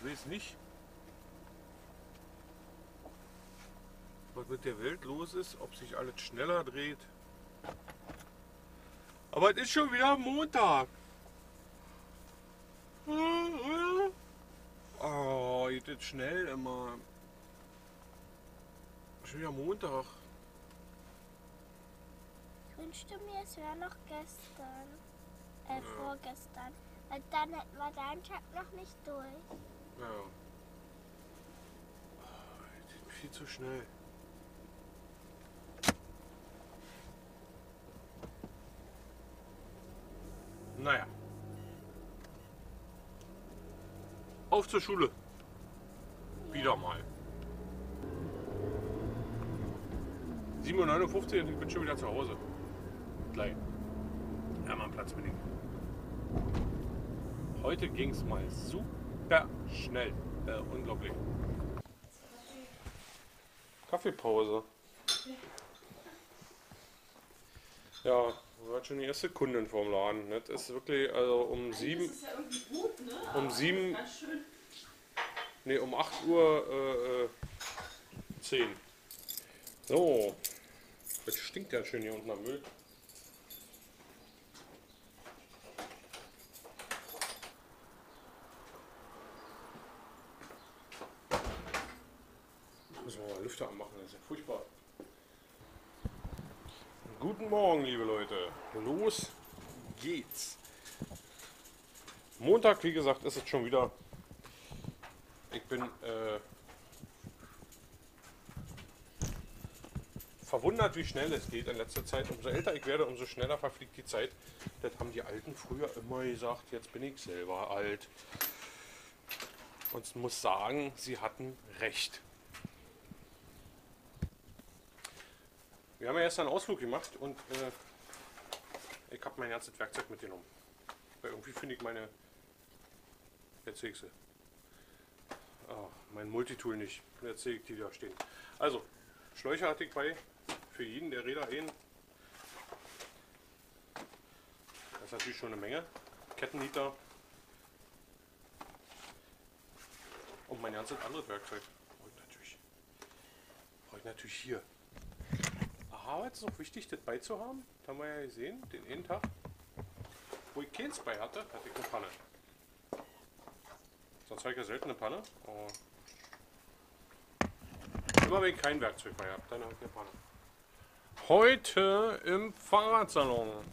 ich weiß nicht, was mit der Welt los ist, ob sich alles schneller dreht. Aber es ist schon wieder Montag. Oh, geht das schnell immer. Schon wieder Montag. Ich wünschte mir, es wäre noch gestern. Ja. Vorgestern. Weil dann hätten wir deinen Tag noch nicht durch. Ja. Oh, das geht viel zu schnell. Naja. Auf zur Schule. Wieder mal. 7:59 Uhr und ich bin schon wieder zu Hause. Gleich. Ja, mal Platz bedingt. Heute ging es mal super schnell. Unglaublich. Kaffeepause. Ja, wir waren schon die erste Kundin vorm Laden. Das ist wirklich, also um 7. Das ist ja irgendwie gut, ne? Um 7. Ne, um 8:10 Uhr. So. Das stinkt ja schön hier unten am Müll. Müssen wir mal Lüfter anmachen, das ist ja furchtbar. Guten Morgen, liebe Leute. Los geht's. Montag, wie gesagt, ist es schon wieder. Ich bin verwundert, wie schnell es geht in letzter Zeit. Umso älter ich werde, umso schneller verfliegt die Zeit. Das haben die Alten früher immer gesagt. Jetzt bin ich selber alt. Und ich muss sagen, sie hatten recht. Wir haben ja erst einen Ausflug gemacht und ich habe mein ganzes Werkzeug mitgenommen. Weil irgendwie finde ich meine. Jetzt sehe ich sie. Oh, mein Multitool nicht. Jetzt sehe ich die da stehen. Also, Schläuche hatte ich bei. Für jeden, der Räder hin. Das ist natürlich schon eine Menge. Kettennieter. Und mein ganzes anderes Werkzeug. Brauche ich natürlich hier. Aber es ist noch wichtig, das beizuhaben. Das haben wir ja gesehen, den einen Tag, wo ich keins bei hatte, hatte ich eine Panne. Sonst habe ich ja selten eine Panne. Oh. Immer wenn ich kein Werkzeug bei habe, dann habe ich eine Panne. Heute im Fahrradsalon.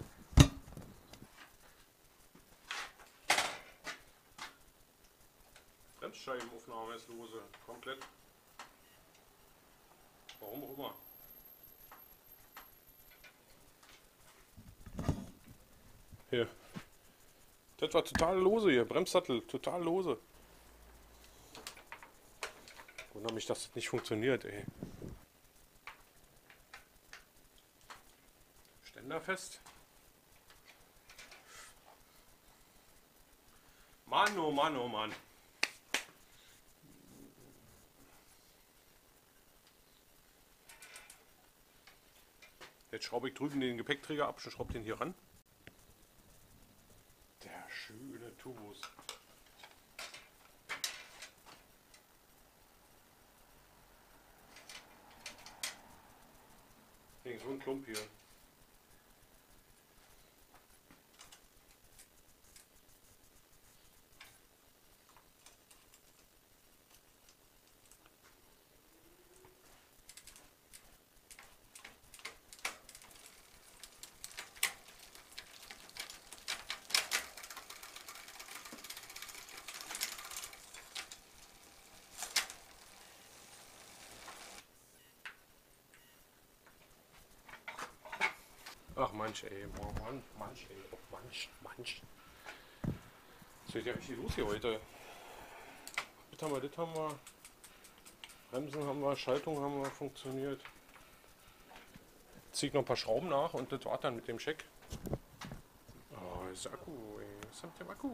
Bremsscheibenaufnahme ist lose, komplett. Warum auch immer. Hier. Das war total lose hier, Bremssattel, total lose. Wundert mich, dass das nicht funktioniert, ey. Ständer fest. Mann, oh Mann, oh Mann. Jetzt schraube ich drüben den Gepäckträger ab und schraube den hier ran. Schöne Tubus. Hey, so ein Klump hier. Ach Mensch, ey, Mensch, ey, oh Mensch. Es geht ja richtig los hier heute. Das haben wir. Bremsen haben wir, Schaltung haben wir, funktioniert. Zieh ich noch ein paar Schrauben nach und das war dann mit dem Check. Oh, das ist der Akku, ey, das ist mit dem Akku.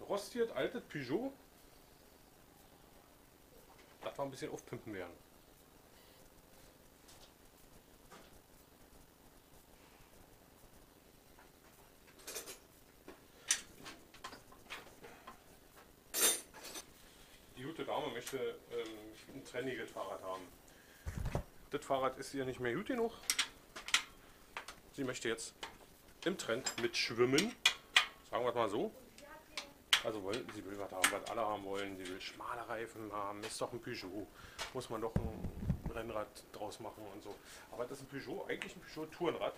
Rostiert, altes Peugeot. Das war ein bisschen aufpimpen werden. Die gute Dame möchte ein trendiges Fahrrad haben. Das Fahrrad ist ihr nicht mehr gut genug. Sie möchte jetzt im Trend mitschwimmen. Sagen wir es mal so. Also sie will was haben, was alle haben wollen. Sie will schmale Reifen haben. Ist doch ein Peugeot. Muss man doch ein Rennrad draus machen und so. Aber das ist ein Peugeot, eigentlich ein Peugeot-Tourenrad.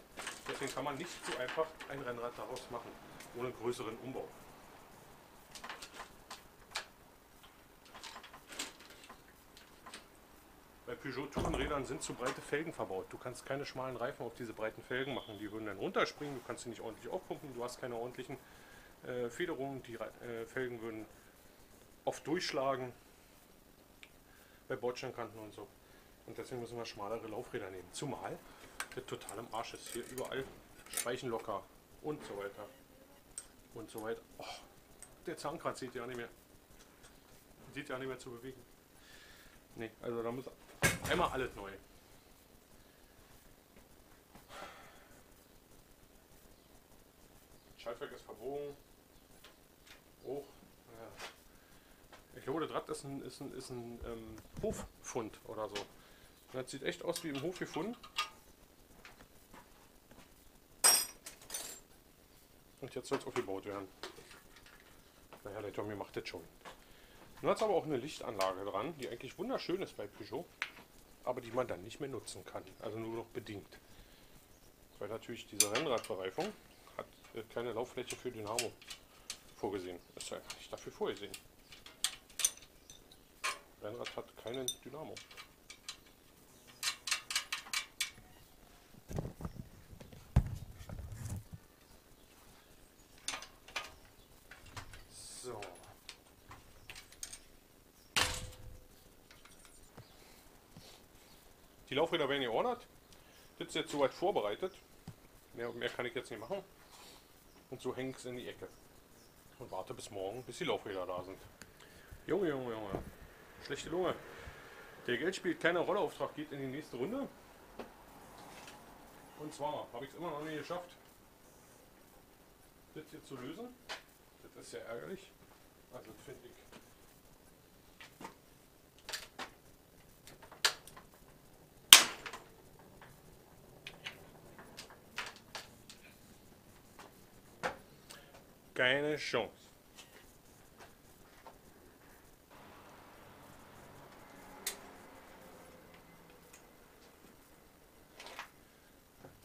Deswegen kann man nicht so einfach ein Rennrad daraus machen. Ohne größeren Umbau. Bei Peugeot-Tourenrädern sind zu breite Felgen verbaut. Du kannst keine schmalen Reifen auf diese breiten Felgen machen. Die würden dann runterspringen, du kannst sie nicht ordentlich aufpumpen, du hast keine ordentlichen Federungen, die Felgen würden oft durchschlagen bei Bordsteinkanten und so. Und deswegen müssen wir schmalere Laufräder nehmen. Zumal der total im Arsch ist. Hier überall Speichen locker und so weiter. Und so weiter. Oh, der Zahnkratz sieht ja nicht mehr. Sieht ja nicht mehr zu bewegen. Nee, also da muss einmal alles neu. Das Schaltwerk ist verbogen. Hoch. Ja. Ich glaube, das Rad ist ein Hoffund oder so. Das sieht echt aus wie im Hof gefunden. Und jetzt soll es aufgebaut werden. Naja, der Tommy macht das schon. Nun hat es aber auch eine Lichtanlage dran, die eigentlich wunderschön ist bei Peugeot, aber die man dann nicht mehr nutzen kann, also nur noch bedingt. Weil natürlich diese Rennradbereifung hat keine Lauffläche für Dynamo vorgesehen, ist ja nicht dafür vorgesehen. Rennrad hat keinen Dynamo. So. Die Laufräder werden geordert. Das ist jetzt soweit vorbereitet. Mehr kann ich jetzt nicht machen. Und so hänge ich es in die Ecke. Und warte bis morgen, bis die Laufräder da sind. Junge, Junge, Junge. Schlechte Lunge. Der Geld spielt keine Rolle. Auftrag geht in die nächste Runde. Und zwar habe ich es immer noch nicht geschafft, das jetzt zu lösen. Das ist ja ärgerlich. Also das finde ich. Keine Chance.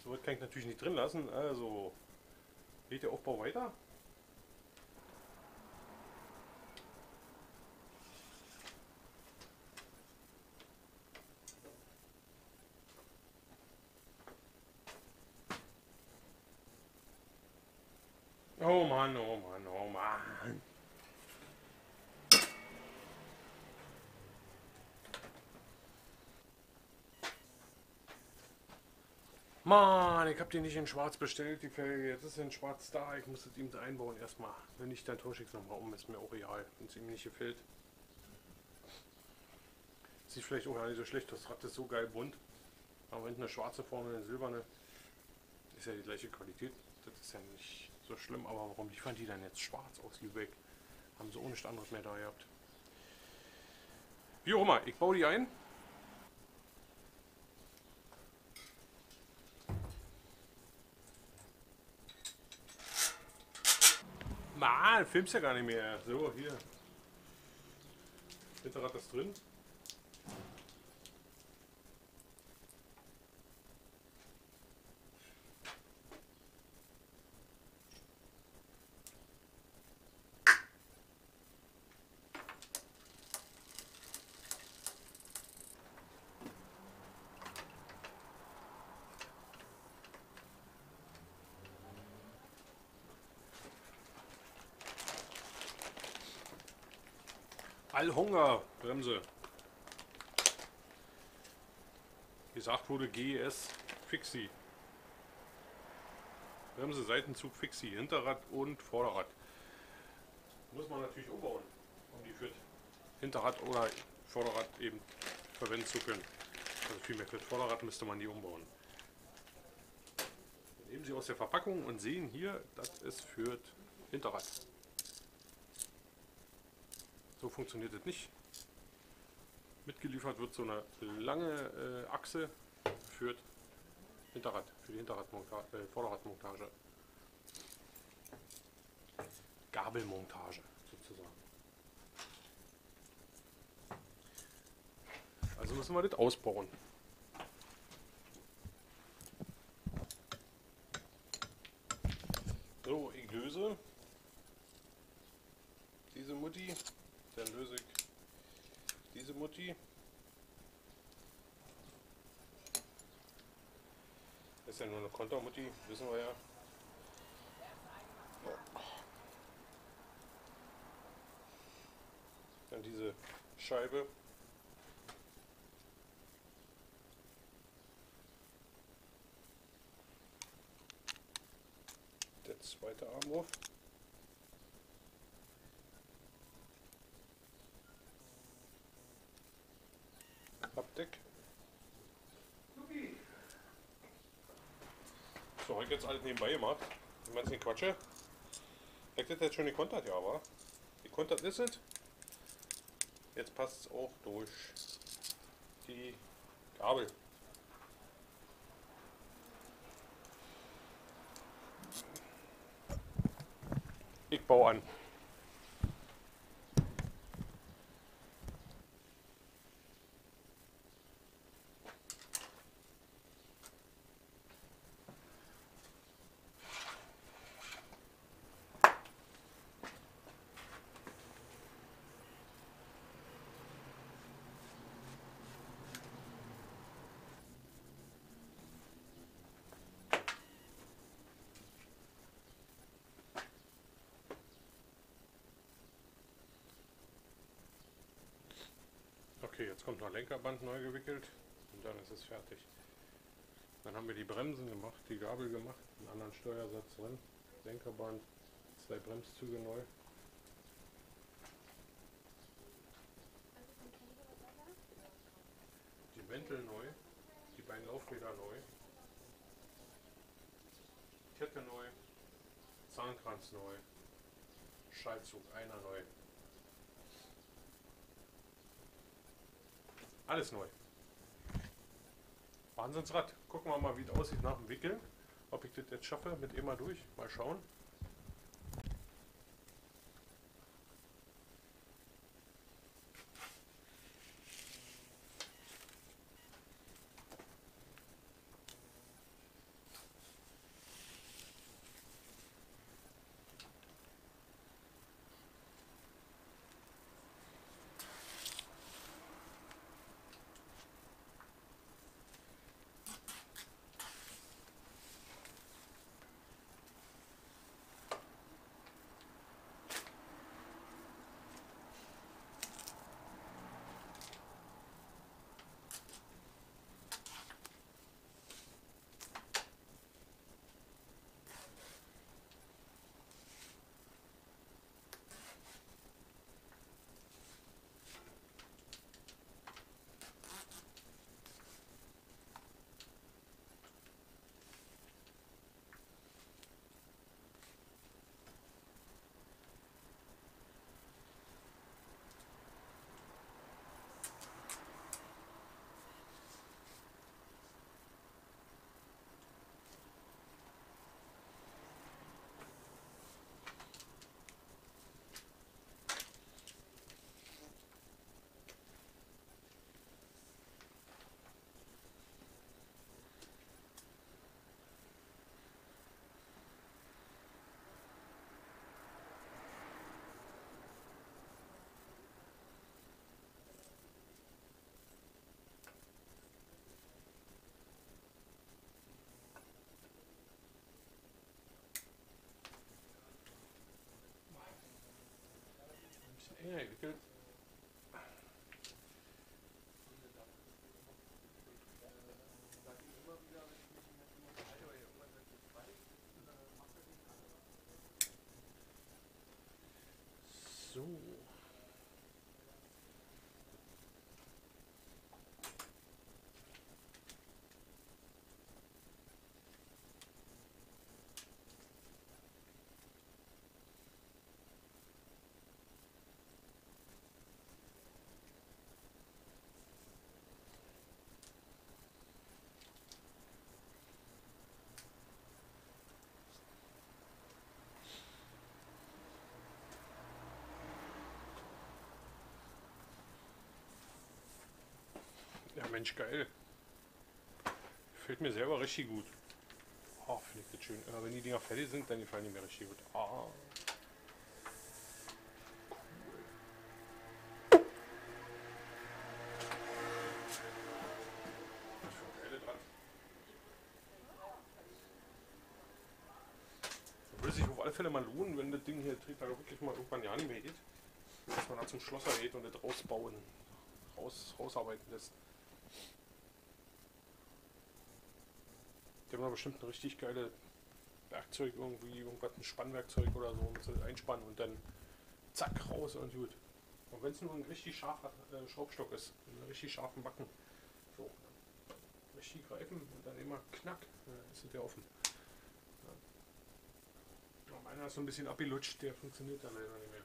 So was kann ich natürlich nicht drin lassen, also geht der Aufbau weiter. Oh Mann, oh Mann, oh Mann. Mann, ich hab die nicht in schwarz bestellt, die Felge. Jetzt ist sie in schwarz da. Ich muss das ihm da einbauen erstmal. Wenn nicht, dann tausche ich es nochmal um. Ist mir auch real, wenn es ihm nicht gefällt. Sieht vielleicht auch gar nicht so schlecht. Das Rad ist so geil bunt. Aber hinten eine schwarze, vorne eine silberne. Ist ja die gleiche Qualität. Das ist ja nicht so schlimm, aber warum liefern die dann jetzt schwarz aus Lübeck? Haben sie ohne Standard mehr da gehabt. Wie auch immer, ich baue die ein. Mann, filmst ja gar nicht mehr. So, hier. Hinterrad ist drin. Allhunger Bremse. Gesagt wurde GS Fixie. Bremse, Seitenzug Fixie, Hinterrad und Vorderrad. Muss man natürlich umbauen, um die für Hinterrad oder Vorderrad eben verwenden zu können. Also vielmehr für das Vorderrad müsste man die umbauen. Wir nehmen sie aus der Verpackung und sehen hier, das ist für das Hinterrad. So funktioniert das nicht. Mitgeliefert wird so eine lange Achse für das Hinterrad, für die Vorderradmontage. Gabelmontage sozusagen. Also müssen wir das ausbauen. So, ich löse diese Mutti, dann löse ich diese Mutti. Das ist ja nur eine Kontermutti, wissen wir ja. Dann diese Scheibe. Der zweite Armwurf. Abdeck. So, habe ich jetzt alles nebenbei gemacht. Wenn man es nicht quatsche. Ich hätte jetzt schon die Kontert, ja, aber die Kontert ist es. Jetzt passt es auch durch die Gabel. Ich baue an. Okay, jetzt kommt noch Lenkerband neu gewickelt und dann ist es fertig. Dann haben wir die Bremsen gemacht, die Gabel gemacht, einen anderen Steuersatz drin, Lenkerband, 2 Bremszüge neu. Die Wendel neu, die beiden Laufräder neu, Kette neu, Zahnkranz neu, Schaltzug einer neu. Alles neu. Wahnsinnsrad. Gucken wir mal, wie es aussieht nach dem Wickeln. Ob ich das jetzt schaffe, mit immer durch. Mal schauen. Ja, entwickelt. So. Mensch, geil. Gefällt mir selber richtig gut. Oh, finde ich das schön. Aber wenn die Dinger fertig sind, dann gefallen die mir richtig gut. Oh. Fälle mal lohnen, wenn das Ding hier da wirklich mal irgendwann ja nicht mehr geht, dass man da zum Schlosser geht und das rausbauen, rausarbeiten lässt. Die haben da bestimmt ein richtig geiles Werkzeug, irgendwie irgendwas, ein Spannwerkzeug oder so, mit so einspannen und dann zack raus und gut. Und wenn es nur ein richtig scharfer Schraubstock ist, einen richtig scharfen Backen, so richtig greifen und dann immer knack, dann ist es ja offen. Einer ist so ein bisschen abgelutscht, der funktioniert dann leider nicht mehr.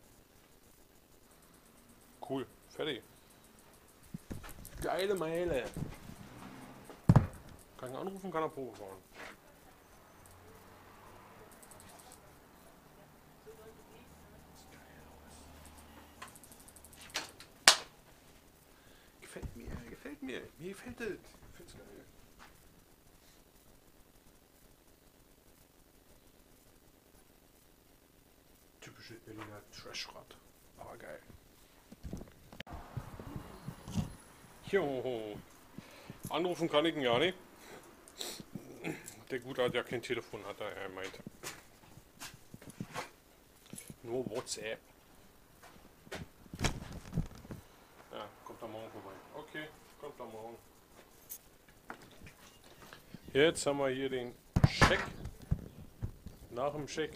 Cool, fertig. Geile Meile. Kann ich anrufen, kann er Probe fahren. Gefällt mir, gefällt mir. Mir gefällt es. Ich find's geil. Berliner Trashrad, aber geil. Jo, anrufen kann ich ihn ja nicht. Der Gute hat ja kein Telefon, hat er ja gemeint. Nur WhatsApp. Ja, kommt am Morgen vorbei. Okay, kommt am Morgen. Jetzt haben wir hier den Scheck. Nach dem Scheck.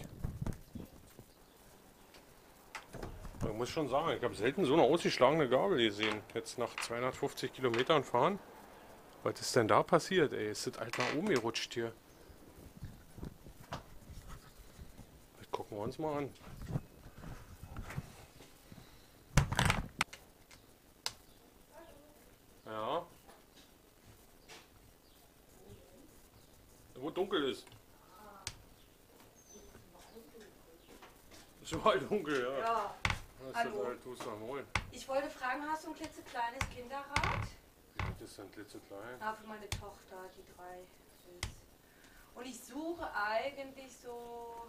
Ich muss schon sagen, ich habe selten so eine ausgeschlagene Gabel gesehen. Jetzt nach 250 Kilometern fahren. Was ist denn da passiert, ey? Ist das halt nach oben gerutscht hier? Das gucken wir uns mal an. Ja. Wo dunkel ist. Es war dunkel, ja. Ja. Hallo. Halt, ich wollte fragen, hast du ein klitzekleines Kinderrad? Wie ist denn klitzeklein? Na, für meine Tochter, die 3 ist. Und ich suche eigentlich so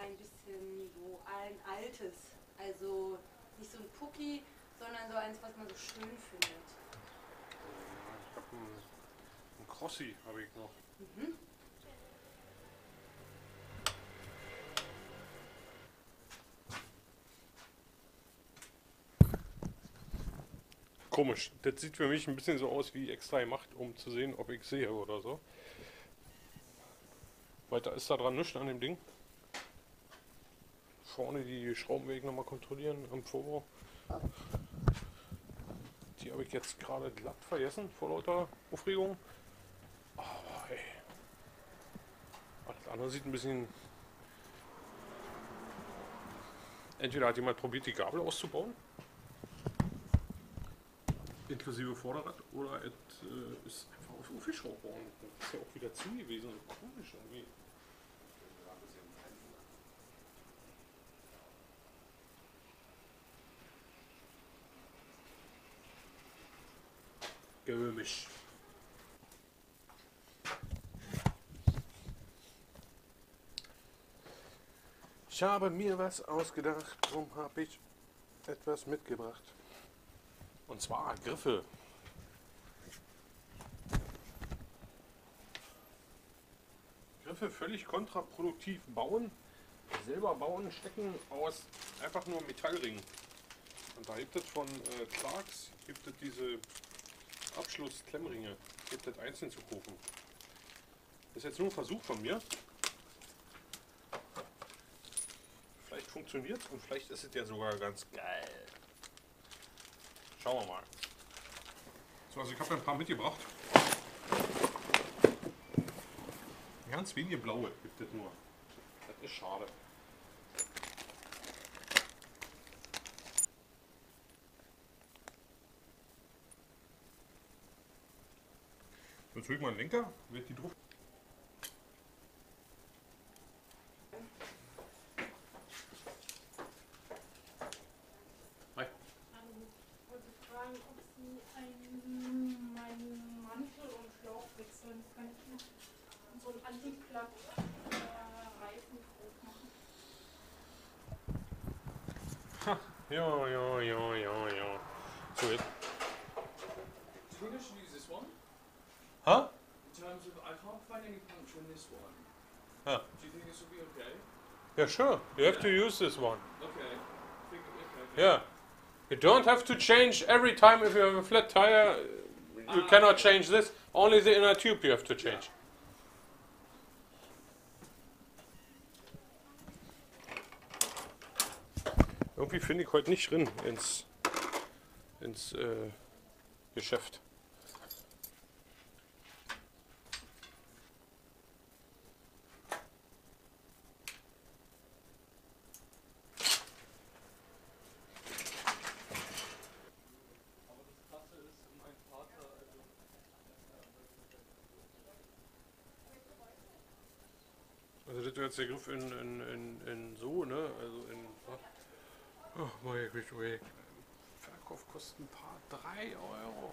ein bisschen so ein altes. Also nicht so ein Pucki, sondern so eins, was man so schön findet. Ja, ich habe einen Crossi, habe ich noch. Mhm. Komisch, das sieht für mich ein bisschen so aus wie extra gemacht, um zu sehen, ob ich sehe oder so. Weiter ist da dran nichts an dem Ding. Vorne die Schraubenwege nochmal kontrollieren am Vorbau. Die habe ich jetzt gerade glatt vergessen, vor lauter Aufregung. Oh, ey. Alles andere sieht ein bisschen... Entweder hat jemand probiert, die Gabel auszubauen. Inklusive Vorderrad, oder es ist einfach auf Ufischraub und das ist ja auch wieder zu gewesen, so komisch irgendwie. Gömisch. Ich habe mir was ausgedacht, darum habe ich etwas mitgebracht. Und zwar Griffe. Griffe völlig kontraproduktiv bauen, selber bauen, stecken aus einfach nur Metallringen. Und da gibt es von Clarks, gibt es diese Abschlussklemmringe, gibt es einzeln zu kaufen. Das ist jetzt nur ein Versuch von mir. Vielleicht funktioniert es und vielleicht ist es ja sogar ganz geil. Schauen wir mal. So, also ich habe ein paar mitgebracht. Ganz wenige blaue gibt es nur. Das ist schade. Jetzt drücke ich mal den Lenker, wird die drauf. Hi. Fragen, ob Sie einen, Yo. It's weird. Do you think I should use this one? Huh? In terms of, I can't find any puncture in this one. Huh. Do you think this will be okay? Yeah, sure. You have to use this one. Okay. Yeah. You don't have to change every time if you have a flat tire. You cannot change this. Only the inner tube you have to change. Irgendwie finde ich heute nicht drin ins Geschäft. Also das wäre jetzt der Griff in so, ne? Also in. Oh, mein Gott. Verkauf kostet ein paar 3 Euro.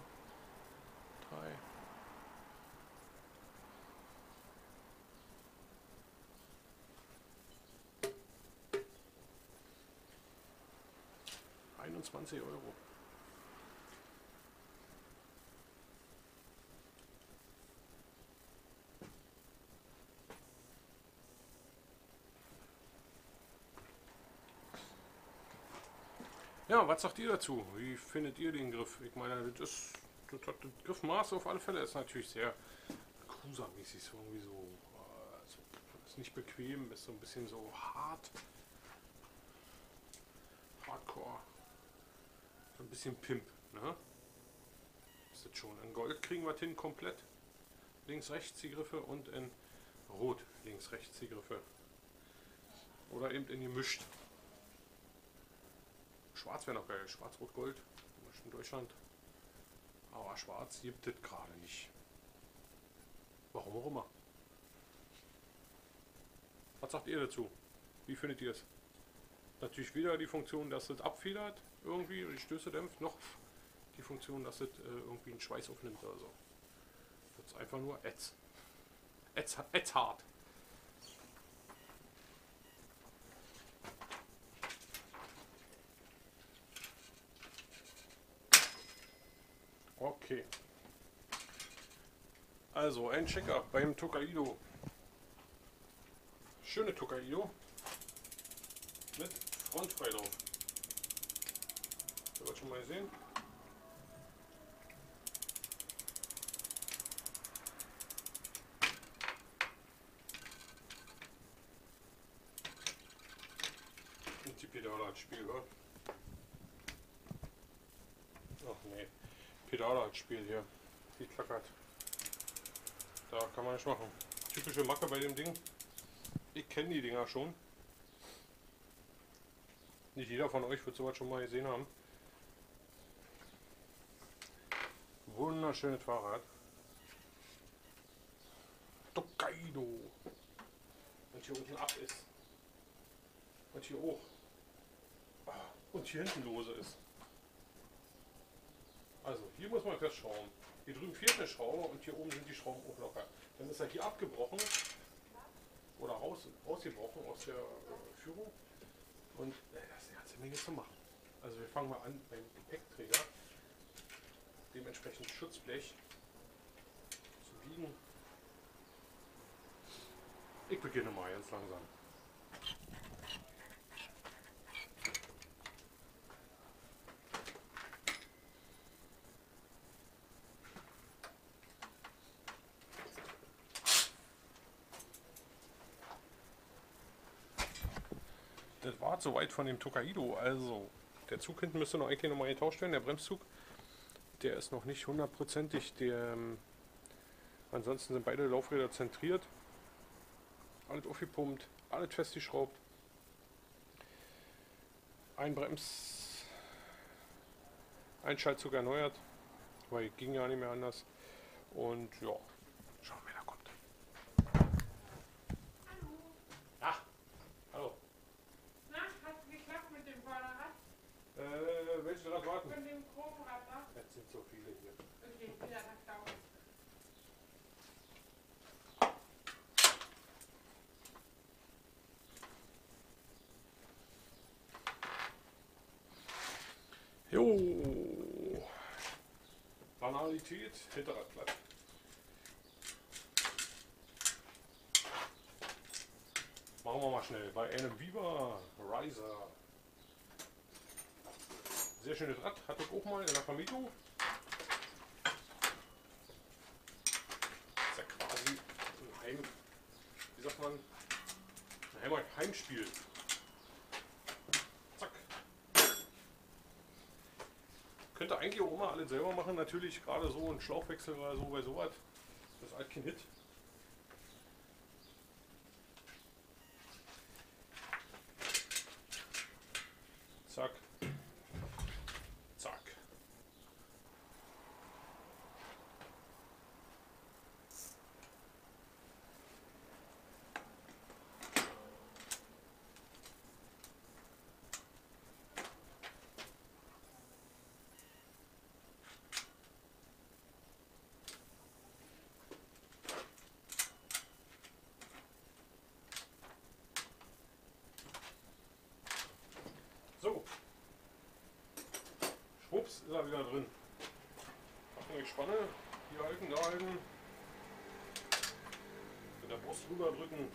3. €21. Ja, was sagt ihr dazu? Wie findet ihr den Griff? Ich meine, das Griffmaß auf alle Fälle ist natürlich sehr cruisermäßig, irgendwie so. Ist nicht bequem, ist so ein bisschen so hart. Hardcore. So ein bisschen Pimp, ne? Ist das schon. In Gold kriegen wir das hin, komplett. Links-rechts die Griffe und in Rot links-rechts die Griffe. Oder eben in gemischt. Schwarz wäre noch geil, Schwarz-Rot-Gold, in Deutschland. Aber Schwarz gibt es gerade nicht. Warum auch immer. Was sagt ihr dazu? Wie findet ihr es? Natürlich wieder die Funktion, dass es abfedert, irgendwie die Stöße dämpft, noch die Funktion, dass es irgendwie einen Schweiß aufnimmt oder so. Das ist einfach nur Ätz. Ätz hart. Okay. Also ein Check-up beim Tokaido. Schöne Tokaido. Mit Frontfrei drauf. Habt ihr schon mal gesehen? Und die Pedale als Spiel, oder? Ach nee. Pedale als Spiel hier, die klackert. Da kann man nicht machen. Typische Macke bei dem Ding. Ich kenne die Dinger schon. Nicht jeder von euch wird sowas schon mal gesehen haben. Wunderschönes Fahrrad. Tokaido. Und hier unten ab ist. Und hier hoch. Und hier hinten lose ist. Also hier muss man festschrauben. Hier drüben fehlt eine Schraube und hier oben sind die Schrauben auch locker. Dann ist er hier abgebrochen oder rausgebrochen aus der Führung. Und das ist eine ganze Menge zu machen. Also wir fangen mal an beim Gepäckträger, dementsprechend Schutzblech zu biegen. Ich beginne mal ganz langsam. Das war soweit von dem Tokaido. Also, der Zug hinten müsste noch eigentlich nochmal getauscht werden. Der Bremszug, der ist noch nicht hundertprozentig. Ansonsten sind beide Laufräder zentriert. Alles aufgepumpt, alles festgeschraubt. Einschaltzug erneuert, weil ging ja nicht mehr anders. Und ja, schauen wir. Von dem Chromrad nach? Jetzt sind so viele hier. Okay, wieder nach da oben. Jo. Banalitet, Hinterradplatte. Machen wir mal schnell bei einem Biber Riser. Sehr schönes Rad, hatte ich auch mal in der Vermietung. Ist ja quasi ein Heim, wie sagt man, ein Heimspiel. Zack. Könnte eigentlich auch immer alles selber machen, natürlich gerade so ein Schlauchwechsel oder so bei sowas. Das ist halt kein Hit. Zack. Zack. So. Schwupps, ist er wieder drin. Achtung, ich spanne. Hier halten, da halten. Mit der Brust rüber drücken.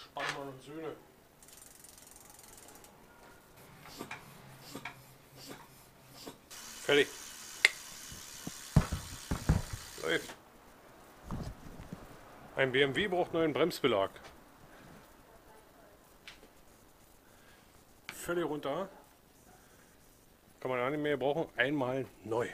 Spann mal und Söhne. Fertig. Läuft. Ein BMW braucht neuen Bremsbelag. Völlig runter, kann man ja nicht mehr brauchen, einmal neu.